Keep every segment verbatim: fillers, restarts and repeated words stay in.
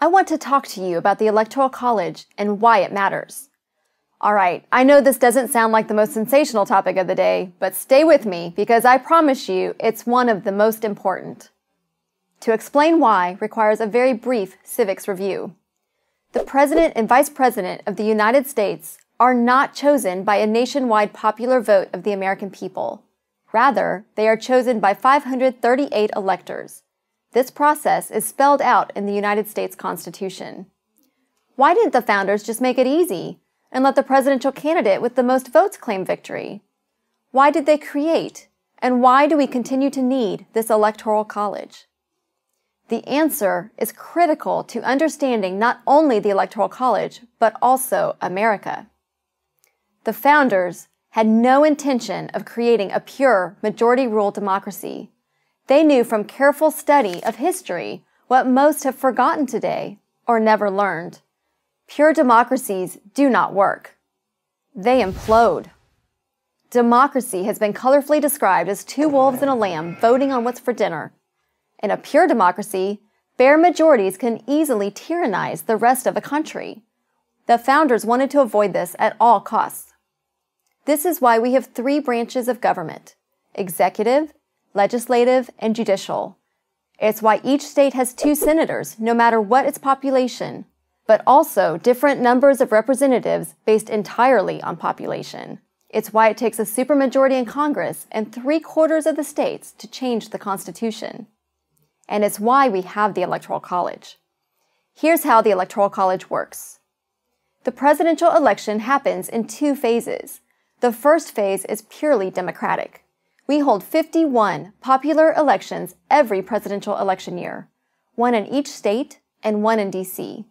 I want to talk to you about the Electoral College and why it matters. All right, I know this doesn't sound like the most sensational topic of the day, but stay with me because I promise you it's one of the most important. To explain why requires a very brief civics review. The President and Vice President of the United States are not chosen by a nationwide popular vote of the American people. Rather, they are chosen by five hundred thirty-eight electors. This process is spelled out in the United States Constitution. Why didn't the founders just make it easy and let the presidential candidate with the most votes claim victory? Why did they create, and why do we continue to need this Electoral College? The answer is critical to understanding not only the Electoral College, but also America. The founders had no intention of creating a pure majority-rule democracy. They knew from careful study of history what most have forgotten today or never learned. Pure democracies do not work. They implode. Democracy has been colorfully described as two wolves and a lamb voting on what's for dinner. In a pure democracy, bare majorities can easily tyrannize the rest of a country. The founders wanted to avoid this at all costs. This is why we have three branches of government: executive, legislative, and judicial. It's why each state has two senators, no matter what its population, but also different numbers of representatives based entirely on population. It's why it takes a supermajority in Congress and three-quarters of the states to change the Constitution. And it's why we have the Electoral College. Here's how the Electoral College works. The presidential election happens in two phases. The first phase is purely democratic. We hold fifty-one popular elections every presidential election year, one in each state and one in D C.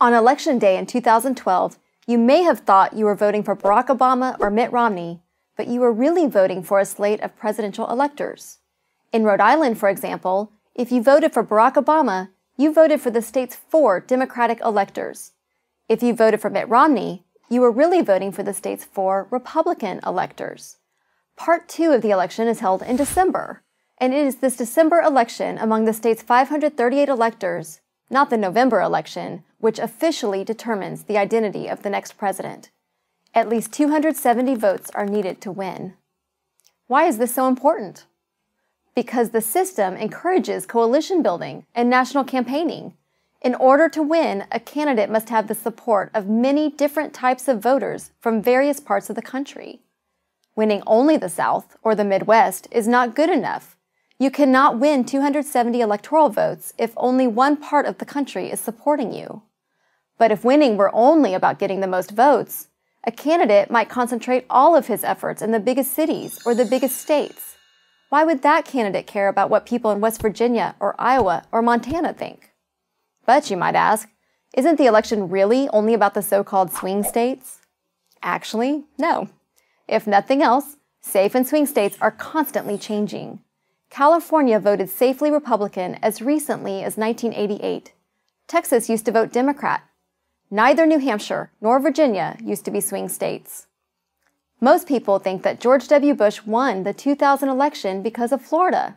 On Election Day in two thousand twelve, you may have thought you were voting for Barack Obama or Mitt Romney, but you were really voting for a slate of presidential electors. In Rhode Island, for example, if you voted for Barack Obama, you voted for the state's four Democratic electors. If you voted for Mitt Romney, you were really voting for the state's four Republican electors. Part two of the election is held in December, and it is this December election among the state's five hundred thirty-eight electors, not the November election, which officially determines the identity of the next president. At least two hundred seventy votes are needed to win. Why is this so important? Because the system encourages coalition building and national campaigning. In order to win, a candidate must have the support of many different types of voters from various parts of the country. Winning only the South or the Midwest is not good enough. You cannot win two hundred seventy electoral votes if only one part of the country is supporting you. But if winning were only about getting the most votes, a candidate might concentrate all of his efforts in the biggest cities or the biggest states. Why would that candidate care about what people in West Virginia or Iowa or Montana think? But you might ask, isn't the election really only about the so-called swing states? Actually, no. If nothing else, safe and swing states are constantly changing. California voted safely Republican as recently as nineteen eighty-eight. Texas used to vote Democrat. Neither New Hampshire nor Virginia used to be swing states. Most people think that George W. Bush won the two thousand election because of Florida.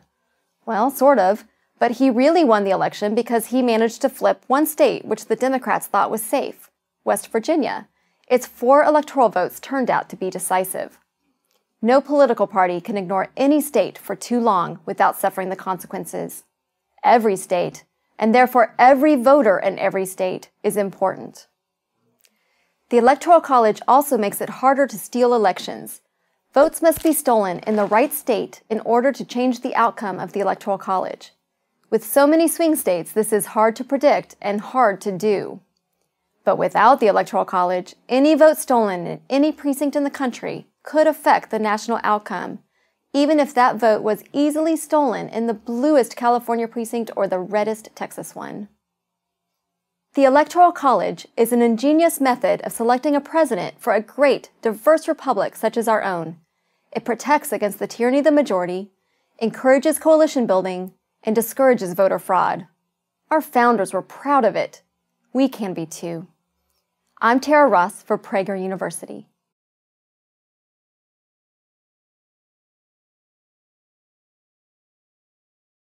Well, sort of, but he really won the election because he managed to flip one state which the Democrats thought was safe, West Virginia. Its four electoral votes turned out to be decisive. No political party can ignore any state for too long without suffering the consequences. Every state, and therefore every voter in every state, is important. The Electoral College also makes it harder to steal elections. Votes must be stolen in the right state in order to change the outcome of the Electoral College. With so many swing states, this is hard to predict and hard to do. But without the Electoral College, any vote stolen in any precinct in the country could affect the national outcome, even if that vote was easily stolen in the bluest California precinct or the reddest Texas one. The Electoral College is an ingenious method of selecting a president for a great, diverse republic such as our own. It protects against the tyranny of the majority, encourages coalition building, and discourages voter fraud. Our founders were proud of it. We can be too. I'm Tara Ross for Prager University.